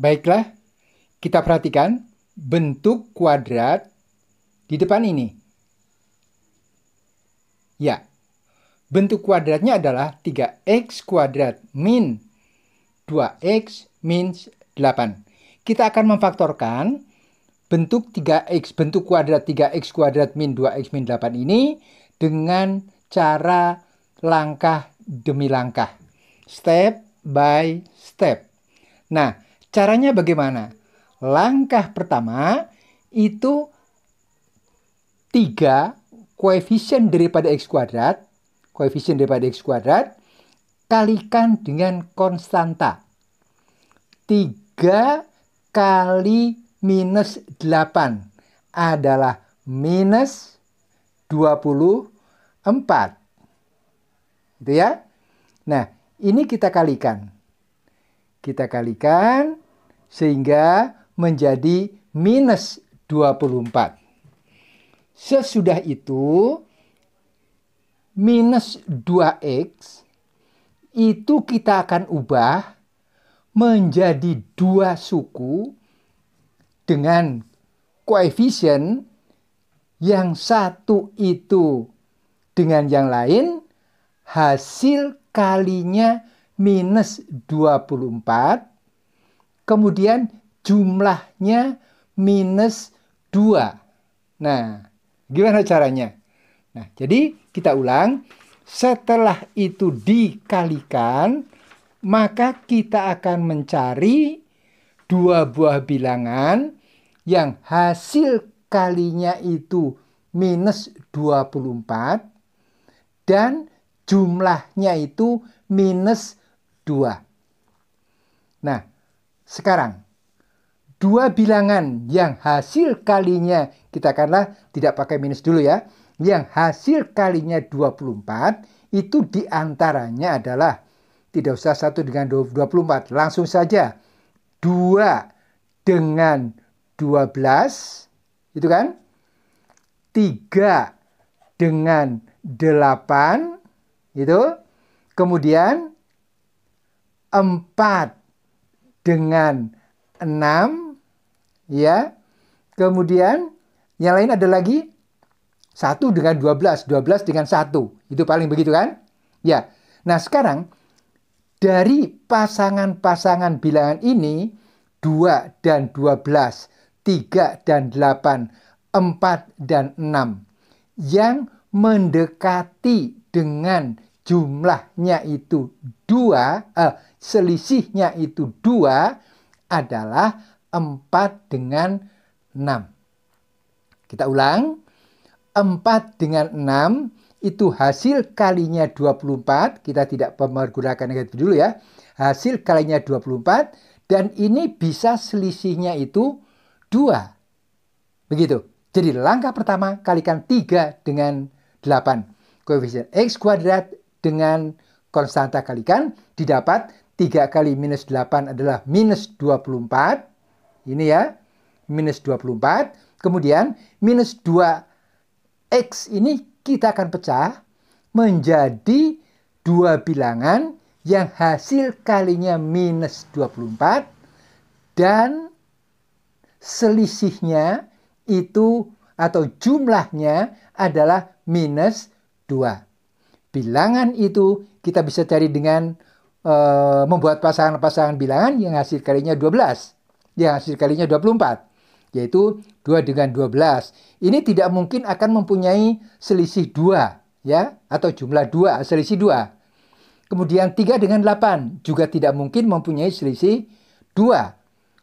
Baiklah, kita perhatikan bentuk kuadrat di depan ini. Ya, bentuk kuadratnya adalah 3x kuadrat min 2x min 8. Kita akan memfaktorkan bentuk 3x, bentuk kuadrat 3x kuadrat min 2x min 8 ini dengan cara langkah demi langkah. Step by step. Nah, caranya bagaimana? Langkah pertama itu 3 koefisien daripada x kuadrat, kalikan dengan konstanta. 3 kali minus 8 adalah minus 24. Gitu ya. Nah, ini kita kalikan. Sehingga menjadi minus 24. Sesudah itu, minus 2x itu kita akan ubah menjadi 2 suku dengan koefisien yang satu itu dengan yang lain, hasil kalinya minus 24, kemudian jumlahnya minus 2. Nah, gimana caranya? Nah, jadi kita ulang. Setelah itu dikalikan, maka kita akan mencari 2 buah bilangan yang hasil kalinya itu minus 24 dan jumlahnya itu minus 2. Nah, sekarang 2 bilangan yang hasil kalinya, kita akanlah tidak pakai minus dulu ya. Yang hasil kalinya 24, itu diantaranya adalah, tidak usah 1 dengan 24, langsung saja 2 dengan 12, itu kan? 3 dengan 8, itu. Kemudian 4 dengan 6, ya, kemudian yang lain ada lagi 1 dengan 12, 12 dengan 1. Itu paling begitu kan? Ya. Nah, sekarang dari pasangan-pasangan bilangan ini 2 dan 12, 3 dan 8, 4 dan 6 yang mendekati dengan jumlahnya itu 2, selisihnya itu 2 adalah 4 dengan 6. Kita ulang. 4 dengan 6 itu hasil kalinya 24. Kita tidak menggunakan negatif dulu ya. Hasil kalinya 24. Dan ini bisa selisihnya itu 2. Begitu. Jadi langkah pertama kalikan 3 dengan 8. Koefisien x kuadrat dengan konstanta kalikan. Didapat 3 kali minus 8 adalah minus 24. Ini ya, minus 24. Kemudian, minus 2x ini kita akan pecah menjadi 2 bilangan yang hasil kalinya minus 24. Dan selisihnya itu atau jumlahnya adalah minus 2. Bilangan itu kita bisa cari dengan membuat pasangan-pasangan bilangan yang hasil kalinya 12. Yang hasil kalinya 24, yaitu 2 dengan 12. Ini tidak mungkin akan mempunyai selisih 2, ya, atau jumlah 2, selisih 2. Kemudian 3 dengan 8 juga tidak mungkin mempunyai selisih 2.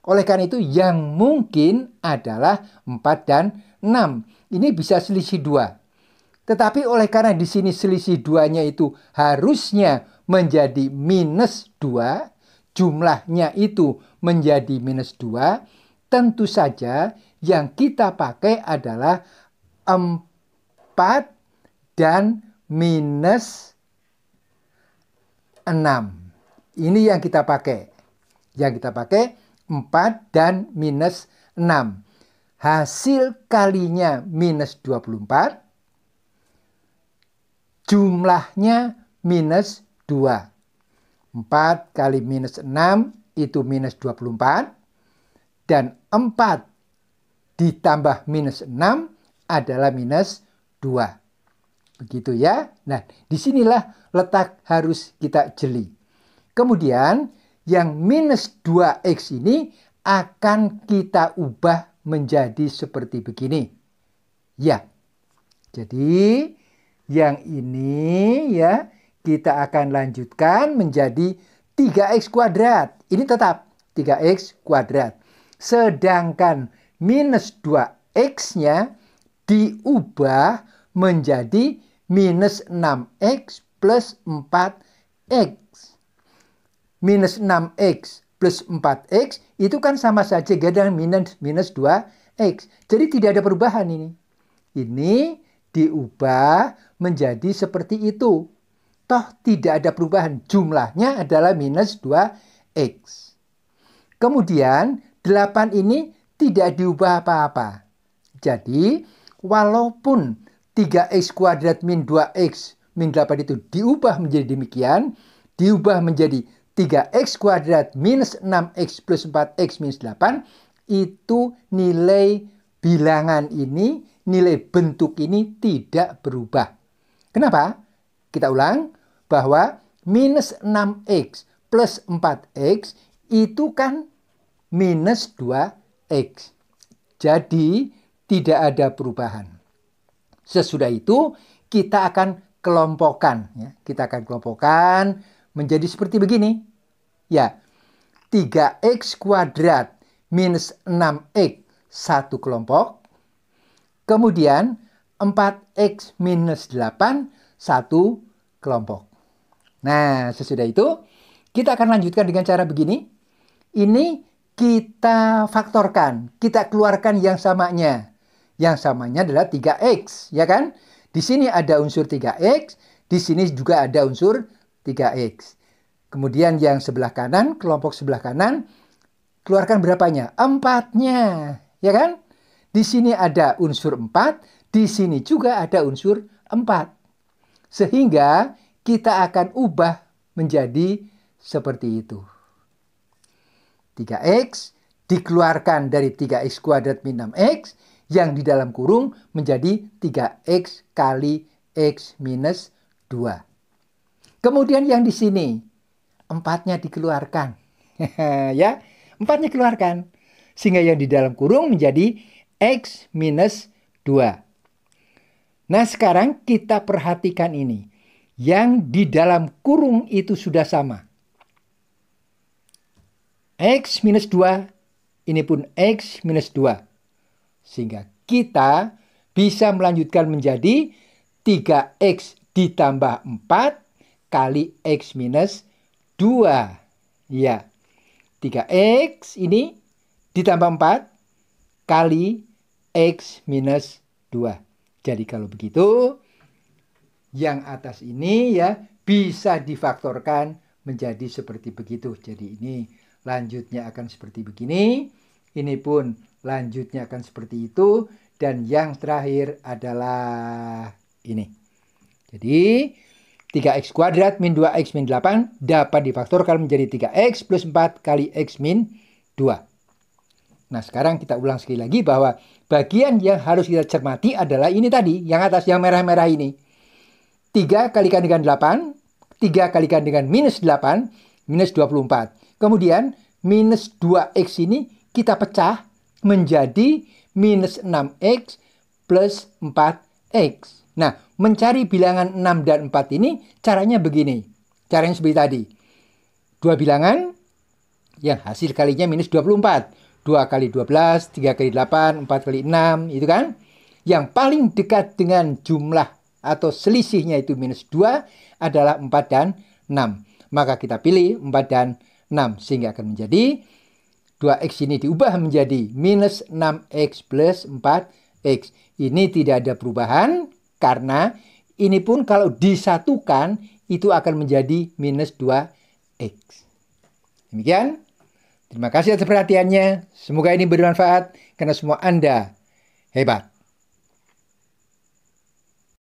Oleh karena itu, yang mungkin adalah 4 dan 6. Ini bisa selisih 2. Tetapi oleh karena di sini selisih 2-nya itu harusnya menjadi minus 2, jumlahnya itu menjadi minus 2, tentu saja yang kita pakai adalah 4 dan minus 6. Ini yang kita pakai. 4 dan minus 6. Hasil kalinya minus 24. Jumlahnya minus 2. 4 kali minus 6 itu minus 24. dan 4 ditambah minus 6 adalah minus 2. Begitu ya. Nah, disinilah letak harus kita jeli. Kemudian yang minus 2x ini akan kita ubah menjadi seperti begini. Ya, jadi yang ini ya kita akan lanjutkan menjadi 3x kuadrat. Ini tetap 3x kuadrat. Sedangkan minus 2x-nya diubah menjadi minus 6x plus 4x. Minus 6x plus 4x itu kan sama saja dengan minus 2x. Jadi tidak ada perubahan ini. Ini diubah menjadi seperti itu. Toh tidak ada perubahan. Jumlahnya adalah minus 2x. Kemudian 8 ini tidak diubah apa-apa. Jadi walaupun 3x kuadrat min 2x min 8 itu diubah menjadi demikian. Diubah menjadi 3x kuadrat minus 6x plus 4x minus 8. Itu nilai bilangan ini, nilai bentuk ini tidak berubah. Kenapa? Kita ulang bahwa minus 6x plus 4x itu kan minus 2x. Jadi tidak ada perubahan. Sesudah itu kita akan kelompokkan. Ya. Kita akan kelompokkan menjadi seperti begini. Ya, 3x kuadrat minus 6x satu kelompok. Kemudian 4x minus 8 satu kelompok. Nah, sesudah itu kita akan lanjutkan dengan cara begini. Ini kita faktorkan, kita keluarkan yang samanya. Yang samanya adalah 3x, ya kan? Di sini ada unsur 3x, di sini juga ada unsur 3x. Kemudian yang sebelah kanan, kelompok sebelah kanan, keluarkan berapanya? 4-nya, ya kan? Di sini ada unsur 4, di sini juga ada unsur 4. Sehingga kita akan ubah menjadi seperti itu. 3x dikeluarkan dari 3x kuadrat min 6x yang di dalam kurung menjadi 3x kali x minus 2. Kemudian yang di sini 4-nya dikeluarkan. Ya, 4-nya keluarkan. Sehingga yang di dalam kurung menjadi x minus 2. Nah, sekarang kita perhatikan ini. Yang di dalam kurung itu sudah sama. X minus 2, ini pun X minus 2. Sehingga kita bisa melanjutkan menjadi 3X ditambah 4 kali X minus 2. Ya, 3X ini ditambah 4 kali X minus 2. Jadi kalau begitu, yang atas ini ya bisa difaktorkan menjadi seperti begitu. Jadi ini lanjutnya akan seperti begini, ini pun lanjutnya akan seperti itu, dan yang terakhir adalah ini. Jadi 3x kuadrat min 2x min 8 dapat difaktorkan menjadi 3x plus 4 kali x min 2. Nah, sekarang kita ulang sekali lagi bahwa bagian yang harus kita cermati adalah ini tadi, yang atas, yang merah-merah ini. 3 kalikan dengan 8, 3 kalikan dengan minus 8, minus 24. Kemudian minus 2x ini kita pecah menjadi minus 6x plus 4x. Nah, mencari bilangan 6 dan 4 ini caranya begini. Caranya seperti tadi. Dua bilangan yang hasil kalinya minus 24. 2 kali 12, 3 kali 8, 4 kali 6, itu kan. Yang paling dekat dengan jumlah atau selisihnya itu minus 2 adalah 4 dan 6. Maka kita pilih 4 dan 6, sehingga akan menjadi 2x ini diubah menjadi minus 6x plus 4x. Ini tidak ada perubahan karena ini pun kalau disatukan itu akan menjadi minus 2x. Demikian. Terima kasih atas perhatiannya. Semoga ini bermanfaat karena semua Anda hebat.